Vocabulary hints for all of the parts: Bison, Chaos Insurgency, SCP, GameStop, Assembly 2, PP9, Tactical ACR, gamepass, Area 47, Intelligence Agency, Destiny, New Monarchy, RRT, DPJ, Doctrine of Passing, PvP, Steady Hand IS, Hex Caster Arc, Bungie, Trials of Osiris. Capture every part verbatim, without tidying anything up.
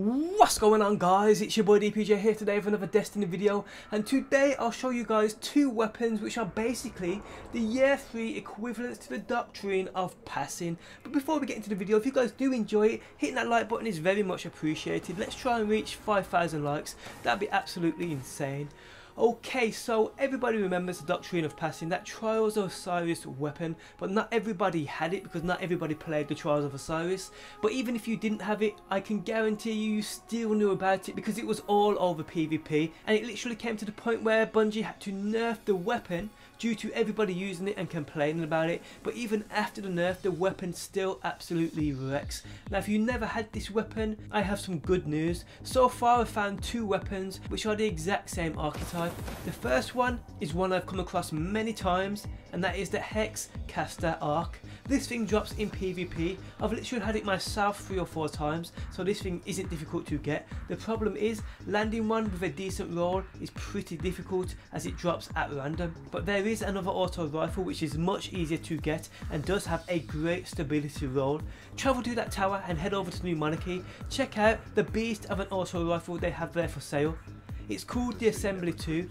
What's going on, guys? It's your boy D P J here today with another Destiny video, and today I'll show you guys two weapons which are basically the year three equivalents to the Doctrine of Passing. But before we get into the video, if you guys do enjoy it, hitting that like button is very much appreciated. Let's try and reach five thousand likes. That'd be absolutely insane. Okay, so everybody remembers the Doctrine of Passing, that Trials of Osiris weapon, but not everybody had it because not everybody played the Trials of Osiris. But even if you didn't have it, I can guarantee you, you still knew about it because it was all over PvP, and it literally came to the point where Bungie had to nerf the weapon due to everybody using it and complaining about it. But even after the nerf, the weapon still absolutely wrecks. Now, if you never had this weapon, I have some good news. So far I've found two weapons which are the exact same archetype. The first one is one I've come across many times, and that is the Hex Caster Arc. This thing drops in PvP. I've literally had it myself three or four times, so this thing isn't difficult to get. The problem is landing one with a decent roll is pretty difficult as it drops at random. But there is another auto rifle which is much easier to get and does have a great stability roll. Travel to that tower and head over to New Monarchy. Check out the beast of an auto rifle they have there for sale. It's called the Assembly two.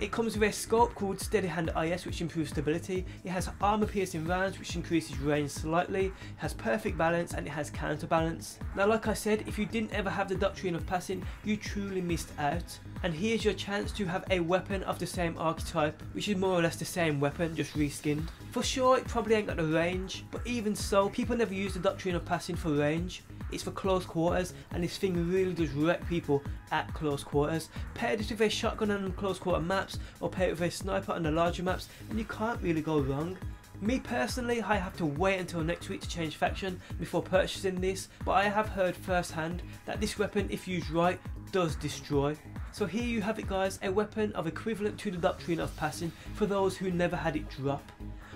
It comes with a scope called Steady Hand I S, which improves stability. It has armor piercing rounds, which increases range slightly. It has perfect balance, and it has counterbalance. Now, like I said, if you didn't ever have the Doctrine of Passing, you truly missed out. And here's your chance to have a weapon of the same archetype, which is more or less the same weapon, just reskinned. For sure, it probably ain't got the range, but even so, people never use the Doctrine of Passing for range. It's for close quarters, and this thing really does wreck people at close quarters. Pair this with a shotgun on close quarter maps, or pair it with a sniper on the larger maps, and you can't really go wrong. Me personally, I have to wait until next week to change faction before purchasing this, but I have heard firsthand that this weapon, if used right, does destroy. So here you have it, guys, a weapon of equivalent to the Doctrine of Passing for those who never had it drop.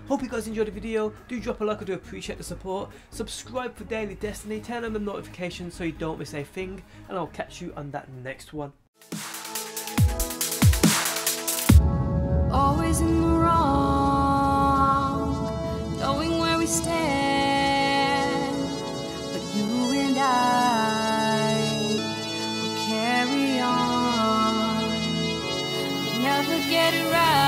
Hope you guys enjoyed the video. Do drop a like, I do appreciate the support. Subscribe for daily Destiny, turn on the notifications so you don't miss a thing, and I'll catch you on that next one. Always in the wrong, knowing where we stand, but you and I will carry on, we never get it right.